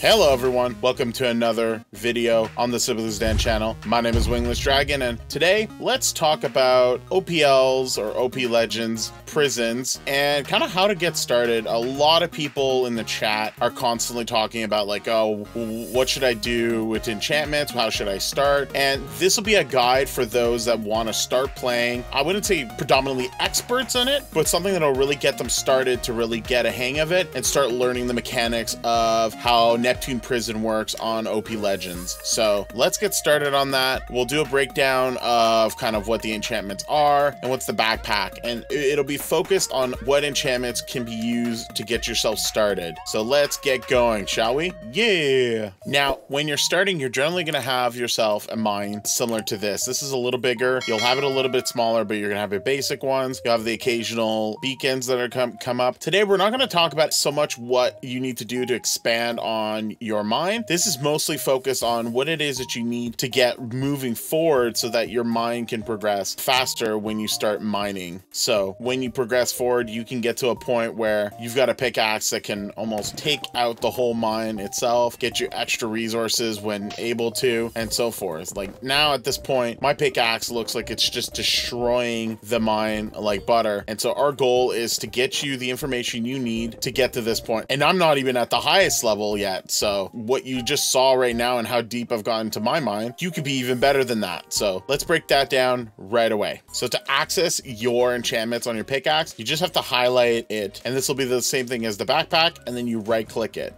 Hello everyone, welcome to another video on the Siblings Den channel. My name is Wingless Dragon, and today let's talk about OPLs or OP Legends prisons and kind of how to get started. A lot of people in the chat are constantly talking about like, oh, what should I do with enchantments? How should I start? And this will be a guide for those that want to start playing. I wouldn't say predominantly experts in it, but something that'll really get them started to really get a hang of it and start learning the mechanics of how Neptune Prison works on OP Legends. So let's get started on that. We'll do a breakdown of kind of what the enchantments are and what's the backpack, and it'll be focused on what enchantments can be used to get yourself started. So let's get going, shall we? Yeah. Now, when you're starting, you're generally going to have yourself a mine similar to this. This is a little bigger. You'll have it a little bit smaller, but you're going to have your basic ones. You'll have the occasional beacons that are come up. Today, we're not going to talk about so much what you need to do to expand on your mind. This is mostly focused on what it is that you need to get moving forward so that your mind can progress faster when you start mining. So when you progress forward, you can get to a point where you've got a pickaxe that can almost take out the whole mine itself, get you extra resources when able to, and so forth. Like now at this point, my pickaxe looks like it's just destroying the mine like butter. And so our goal is to get you the information you need to get to this point. And I'm not even at the highest level yet. So what you just saw right now and how deep I've gotten to my mind, you could be even better than that. So let's break that down right away. So to access your enchantments on your pickaxe, you just have to highlight it. And this will be the same thing as the backpack. And then you right click it.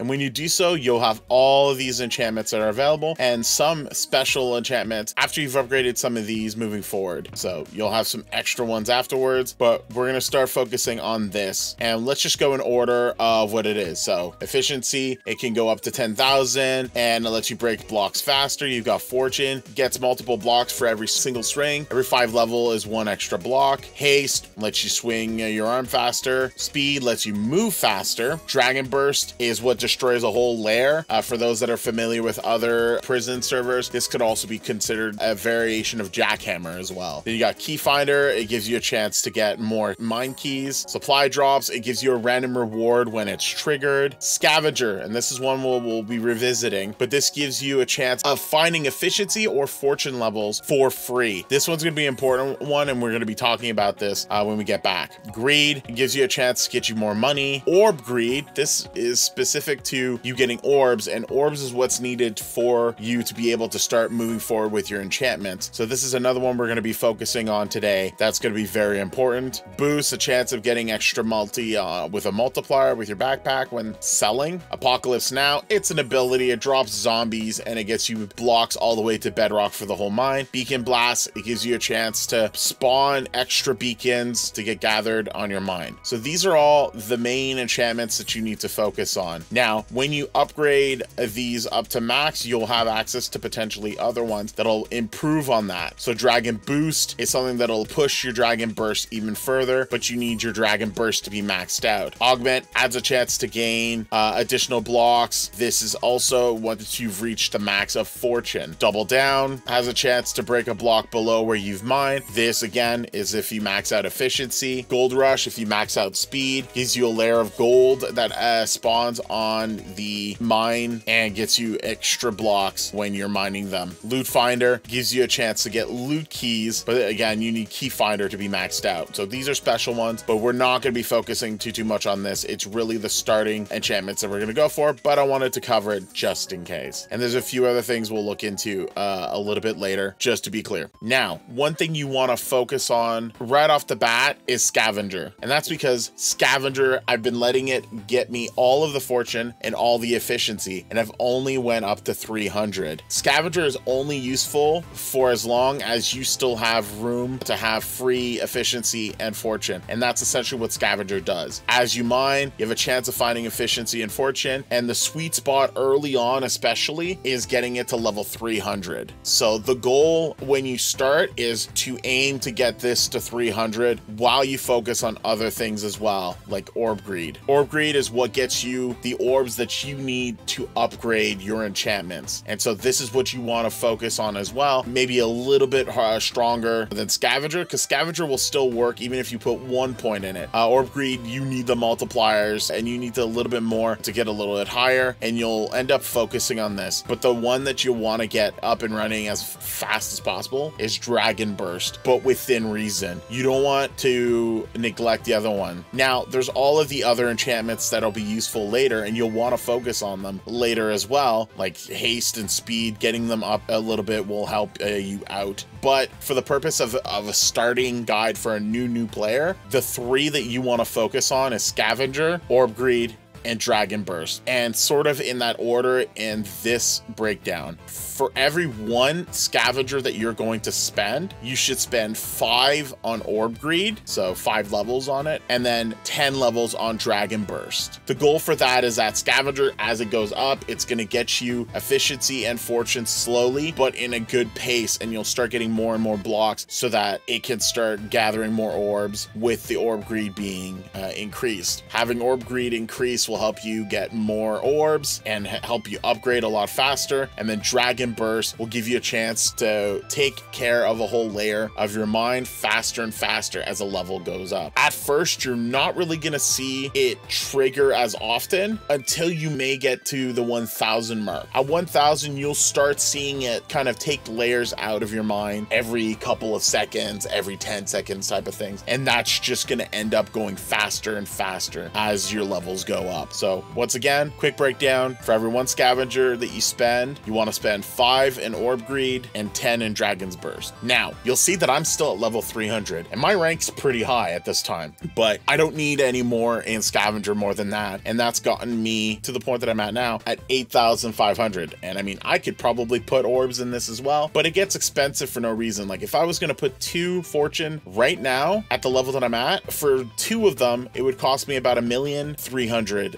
And when you do so, you'll have all of these enchantments that are available and some special enchantments after you've upgraded some of these moving forward. So you'll have some extra ones afterwards, but we're going to start focusing on this. And let's just go in order of what it is. So efficiency, it can go up to 10,000 and it lets you break blocks faster. You've got fortune, gets multiple blocks for every single string. Every 5 level is 1 extra block. Haste lets you swing your arm faster. Speed lets you move faster. Dragon Burst is what destroys a whole lair. For those that are familiar with other prison servers, this could also be considered a variation of Jackhammer as well. Then you got Key Finder. It gives you a chance to get more mine keys. Supply Drops. It gives you a random reward when it's triggered. Scavenger, and this is one we'll be revisiting, but this gives you a chance of finding efficiency or fortune levels for free. This one's going to be an important one, and we're going to be talking about this when we get back. Greed, it gives you a chance to get you more money. Orb Greed, this is specific to you getting orbs, and orbs is what's needed for you to be able to start moving forward with your enchantments. So this is another one we're going to be focusing on today. That's going to be very important. Boost, a chance of getting extra multi with a multiplier with your backpack when selling. Apocalypse Now, it's an ability. It drops zombies and it gets you blocks all the way to bedrock for the whole mine. Beacon Blast, it gives you a chance to spawn extra beacons to get gathered on your mine. So these are all the main enchantments that you need to focus on. Now, when you upgrade these up to max, you'll have access to potentially other ones that'll improve on that. So Dragon Boost is something that'll push your Dragon Burst even further, but you need your Dragon Burst to be maxed out. Augment adds a chance to gain additional blocks. This is also once you've reached the max of fortune. Double Down has a chance to break a block below where you've mined. This again is if you max out efficiency. Gold Rush, if you max out speed, gives you a layer of gold that spawns on the mine and gets you extra blocks when you're mining them. Loot Finder gives you a chance to get loot keys, but again, you need Key Finder to be maxed out. So these are special ones, but we're not going to be focusing too much on this. It's really the starting enchantments that we're going to go for, but I wanted to cover it just in case. And there's a few other things we'll look into a little bit later, just to be clear. Now, one thing you want to focus on right off the bat is Scavenger. And that's because Scavenger, I've been letting it get me all of the fortune and all the efficiency, and I've only went up to 300. Scavenger is only useful for as long as you still have room to have free efficiency and fortune, and that's essentially what Scavenger does. As you mine, you have a chance of finding efficiency and fortune, and the sweet spot early on especially is getting it to level 300. So the goal when you start is to aim to get this to 300 while you focus on other things as well, like Orb Greed. Orb Greed is what gets you the orb orbs that you need to upgrade your enchantments. And so this is what you want to focus on as well. Maybe a little bit stronger than Scavenger, because Scavenger will still work even if you put 1 point in it. Orb Greed, you need the multipliers and you need a little bit more to get a little bit higher, and you'll end up focusing on this. But the one that you want to get up and running as fast as possible is Dragon Burst, but within reason. You don't want to neglect the other one. Now, there's all of the other enchantments that'll be useful later, and you'll want to focus on them later as well, like haste and speed. Getting them up a little bit will help you out. But for the purpose of a starting guide for a new player, the three that you want to focus on is Scavenger, Orb Greed, and Dragon Burst, and sort of in that order in this breakdown. For every one Scavenger that you're going to spend, you should spend 5 on Orb Greed, so 5 levels on it, and then 10 levels on Dragon Burst. The goal for that is that Scavenger, as it goes up, it's going to get you efficiency and fortune slowly, but in a good pace, and you'll start getting more and more blocks so that it can start gathering more orbs with the Orb Greed being increased. Having Orb Greed increase will help you get more orbs and help you upgrade a lot faster. And then Dragon Burst will give you a chance to take care of a whole layer of your mind faster and faster as a level goes up. At first, you're not really going to see it trigger as often until you may get to the 1000 mark. At 1000, you'll start seeing it kind of take layers out of your mind every couple of seconds, every 10 seconds type of things. And that's just going to end up going faster and faster as your levels go up. So once again, quick breakdown. For every one Scavenger that you spend, you want to spend 5 in Orb Greed and 10 in Dragon's Burst. Now, you'll see that I'm still at level 300 and my rank's pretty high at this time, but I don't need any more in Scavenger more than that. And that's gotten me to the point that I'm at now at 8,500. And I mean, I could probably put orbs in this as well, but it gets expensive for no reason. Like if I was going to put 2 fortune right now at the level that I'm at, for 2 of them, it would cost me about 1,300,000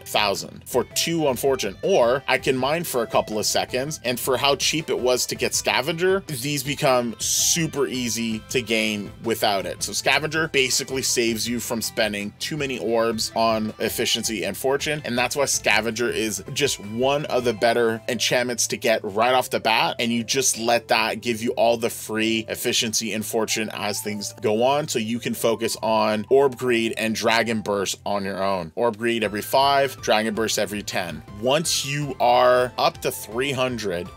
for 2 on fortune. Or I can mine for a couple of seconds, and for how cheap it was to get Scavenger, these become super easy to gain without it. So Scavenger basically saves you from spending too many orbs on efficiency and fortune, and that's why Scavenger is just one of the better enchantments to get right off the bat, and you just let that give you all the free efficiency and fortune as things go on, so you can focus on Orb Greed and Dragon Burst on your own. Orb Greed every 5, Dragon Burst every 10. Once you are up to 300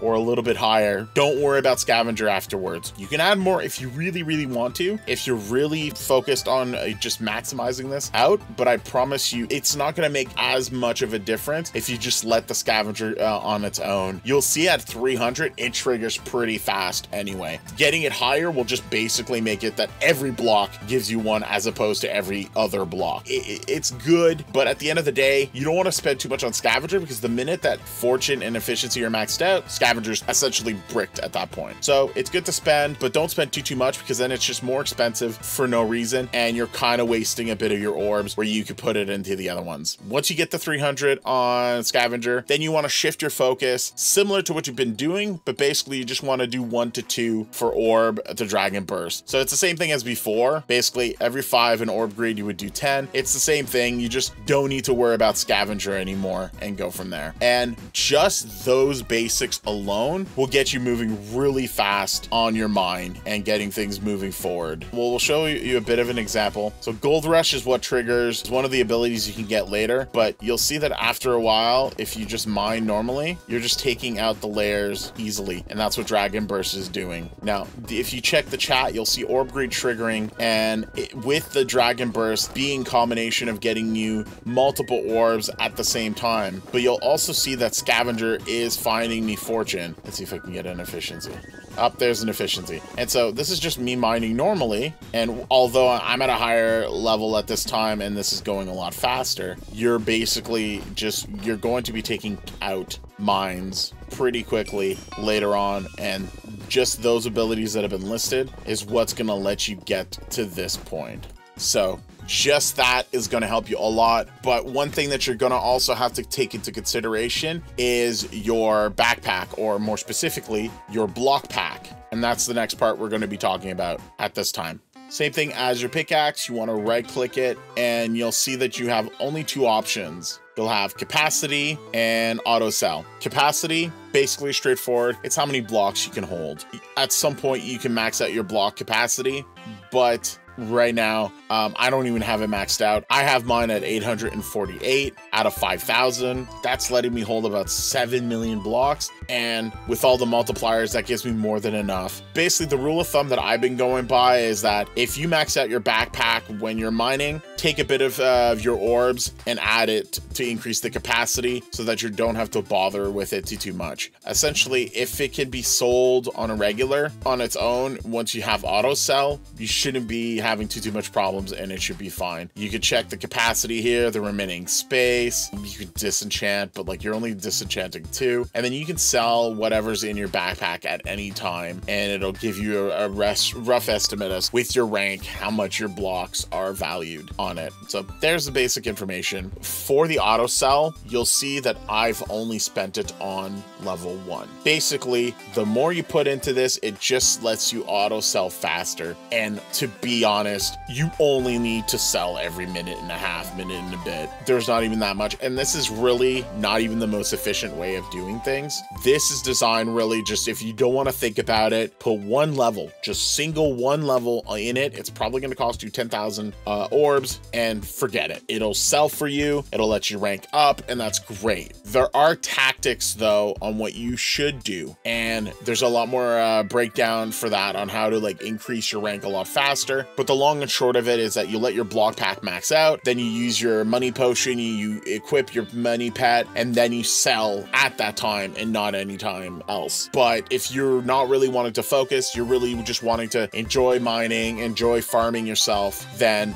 or a little bit higher, don't worry about Scavenger afterwards. You can add more if you really, really want to, if you're really focused on just maximizing this out, but I promise you, it's not going to make as much of a difference if you just let the Scavenger on its own. You'll see at 300, it triggers pretty fast anyway. Getting it higher will just basically make it that every block gives you one as opposed to every other block. It's good, but at the end of the day, you don't want to spend too much on Scavenger, because the minute that fortune and efficiency are maxed out, Scavenger's essentially bricked at that point. So it's good to spend, but don't spend too much, because then it's just more expensive for no reason, and you're kind of wasting a bit of your orbs where you could put it into the other ones. Once you get to 300 on Scavenger, then you want to shift your focus similar to what you've been doing, but basically you just want to do 1 to 2 for Orb to Dragon Burst. So it's the same thing as before. Basically every 5 in Orb Greed, you would do 10. It's the same thing. You just don't need to worry about Scavenger anymore and go from there. And just those basics alone will get you moving really fast on your mind and getting things moving forward. Well, we'll show you a bit of an example. So Gold Rush is what triggers. It's one of the abilities you can get later, but you'll see that after a while, if you just mine normally, you're just taking out the layers easily. And that's what Dragon Burst is doing. Now, if you check the chat, you'll see Orb Greed triggering, and with the Dragon Burst being combination of getting you multiple orbs at the same time. But you'll also see that Scavenger is finding me fortune. Let's see if I can get an efficiency. Up there's an efficiency. And so this is just me mining normally, and although I'm at a higher level at this time and this is going a lot faster, you're basically just, you're going to be taking out mines pretty quickly later on, and just those abilities that have been listed is what's going to let you get to this point. So just that is going to help you a lot. But one thing that you're going to also have to take into consideration is your backpack, or more specifically, your block pack. And that's the next part we're going to be talking about at this time. Same thing as your pickaxe, you want to right click it, and you'll see that you have only 2 options. You'll have capacity and auto sell. Capacity, basically straightforward. It's how many blocks you can hold. At some point, you can max out your block capacity, but right now, I don't even have it maxed out. I have mine at 848 out of 5,000. That's letting me hold about 7 million blocks. And with all the multipliers, that gives me more than enough. Basically, the rule of thumb that I've been going by is that if you max out your backpack when you're mining, take a bit of your orbs and add it to increase the capacity so that you don't have to bother with it too much. Essentially, if it can be sold on a regular on its own, once you have auto sell, you shouldn't be having too much problems and it should be fine. You could check the capacity here, the remaining space, you could disenchant, but like you're only disenchanting 2, and then you can sell whatever's in your backpack at any time and it'll give you a rough estimate as with your rank how much your blocks are valued on it. So there's the basic information. For the auto sell, you'll see that I've only spent it on level 1. Basically, the more you put into this, it just lets you auto sell faster, and to be honest, you only need to sell every minute and a half, minute and a bit. There's not even that much, and this is really not even the most efficient way of doing things. This is designed really just, if you don't want to think about it, put one level, just single one level in it. It's probably going to cost you 10,000 orbs, and forget it. It'll sell for you, it'll let you rank up, and that's great. There are tactics though on what you should do, and there's a lot more breakdown for that on how to like increase your rank a lot faster. But the long and short of it is that you let your block pack max out, then you use your money potion, you equip your money pet, and then you sell at that time and not any time else. But if you're not really wanting to focus, you're really just wanting to enjoy mining, enjoy farming yourself, then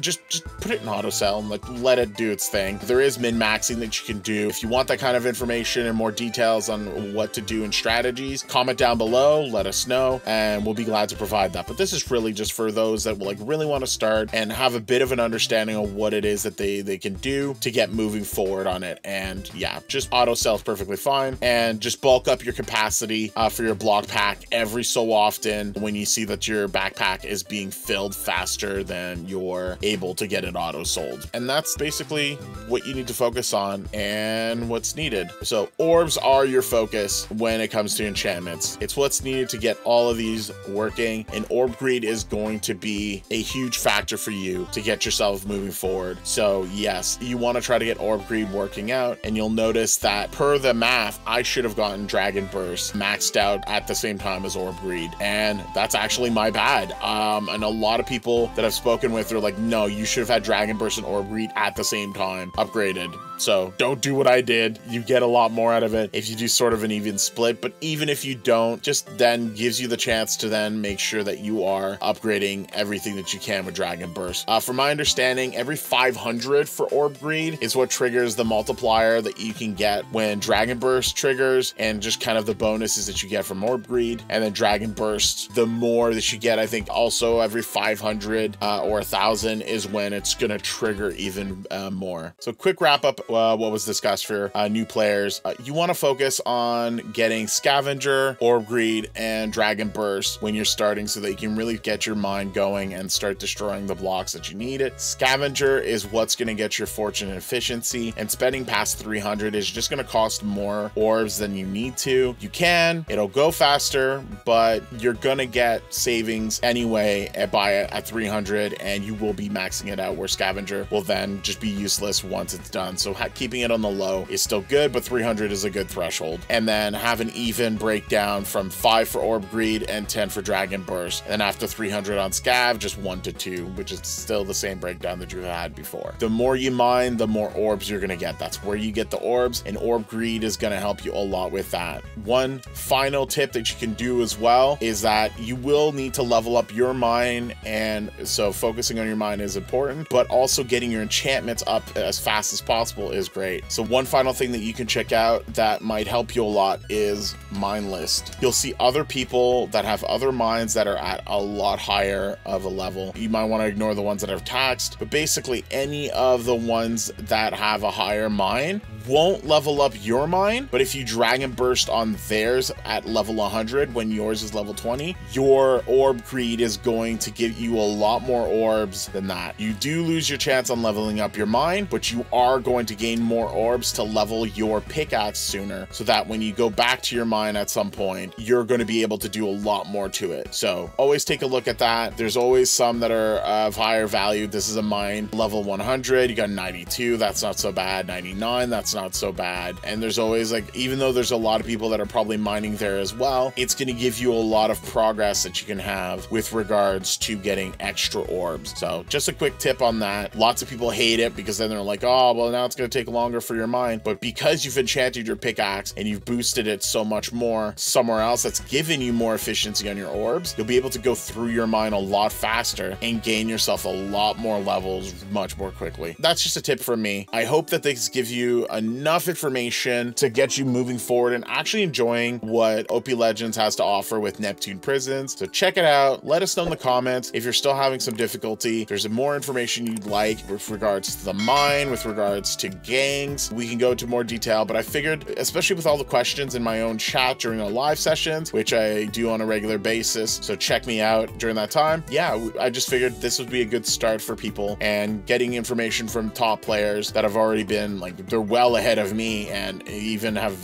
just put it in auto sell and let it do its thing. There is min-maxing that you can do. If you want that kind of information and more details on what to do and strategies, comment down below, let us know, and we'll be glad to provide that. But this is really just for those that will like really want to start and have a bit of an understanding of what it is that they can do to get moving forward on it. And yeah, just auto sell is perfectly fine, and just bulk up your capacity for your block pack every so often when you see that your backpack is being filled faster than you're able to get it auto sold. And that's basically what you need to focus on and what's needed. So orbs are your focus when it comes to enchantments. It's what's needed to get all of these working, and Orb Greed is going to be a huge factor for you to get yourself moving forward. So yes, you want to try to get Orb Greed working out, and you'll notice that per the math, I should have gotten Dragon Burst maxed out at the same time as Orb Greed, and that's actually my bad. And a lot of people that I've spoken with are like, no, you should have had Dragon Burst and Orb Greed at the same time upgraded. So don't do what I did. You get a lot more out of it if you do sort of an even split, but even if you don't, just then gives you the chance to then make sure that you are upgrading everything that you can with Dragon Burst. From my understanding, every 500 for Orb Greed is what triggers the multiplier that you can get when Dragon Burst triggers, and just kind of the bonuses that you get from Orb Greed. And then Dragon Burst, the more that you get, I think also every 500 or 1,000 is when it's gonna trigger even more. So quick wrap up what was discussed for new players. You want to focus on getting Scavenger, Orb Greed, and Dragon Burst when you're starting so that you can really get your mind going and start destroying the blocks that you need it. Scavenger is what's going to get your fortune and efficiency, and spending past 300 is just going to cost more orbs than you need to. You can, it'll go faster, but you're going to get savings anyway at 300, and you will be maxing it out where Scavenger will then just be useless once it's done. So keeping it on the low is still good, but 300 is a good threshold. And then have an even breakdown from 5 for Orb Greed and 10 for Dragon Burst. And after 300 on Scav, just 1 to 2, which is still the same breakdown that you had before. The more you mine, the more orbs you're going to get. That's where you get the orbs, and Orb Greed is going to help you a lot with that. One final tip that you can do as well is that you will need to level up your mine, and so focusing on your mine is important, but also getting your enchantments up as fast as possible is great. So one final thing that you can check out that might help you a lot is mine list. You'll see other people that have other mines that are at a lot higher of a level. You might want to ignore the ones that are taxed, but basically any of the ones that have a higher mine won't level up your mine, but if you Dragon Burst on theirs at level 100 when yours is level 20, your Orb Greed is going to give you a lot more orbs than that. You do lose your chance on leveling up your mine, but you are going to gain more orbs to level your pickaxe sooner, so that when you go back to your mine at some point, you're going to be able to do a lot more to it. So always take a look at that. There's always some that are of higher value. This is a mine level 100, you got 92, that's not so bad, 99, that's not so bad. And there's always, like, even though there's a lot of people that are probably mining there as well, it's going to give you a lot of progress that you can have with regards to getting extra orbs. So just a quick tip on that. Lots of people hate it because then they're like, oh, well, now it's going to take longer for your mine. But because you've enchanted your pickaxe and you've boosted it so much more somewhere else that's given you more efficiency on your orbs, you'll be able to go through your mine a lot faster and gain yourself a lot more levels much more quickly. That's just a tip from me. I hope that this gives you enough information to get you moving forward and actually enjoying what OP Legends has to offer with Neptune Prisons. So check it out. Let us know in the comments if you're still having some difficulty. There's more information you'd like with regards to the mine, with regards to gangs. We can go into more detail, but I figured, especially with all the questions in my own chat during our live sessions, which I do on a regular basis, so check me out during that time. Yeah, I just figured this would be a good start for people, and getting information from top players that have already been, like, they're well ahead of me, and even have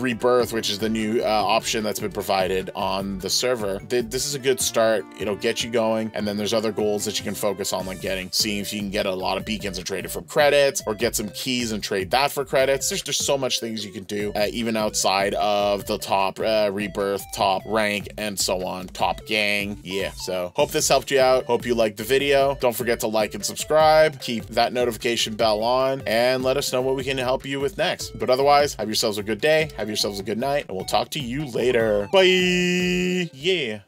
Rebirth, which is the new option that's been provided on the server. This is a good start. It'll get you going, and then there's other goals that you can focus on, like getting, seeing if you can get a lot of beacons and trade it for credits, or get some keys and trade that for credits. There's just so much things you can do, even outside of the top Rebirth, top rank, and so on, top gang. Yeah, so hope this helped you out. Hope you liked the video. Don't forget to like and subscribe. Keep that notification bell on, and let us know what we can help you with next. But otherwise, have yourselves a good day, have yourselves a good night, and we'll talk to you later. Bye. Yeah.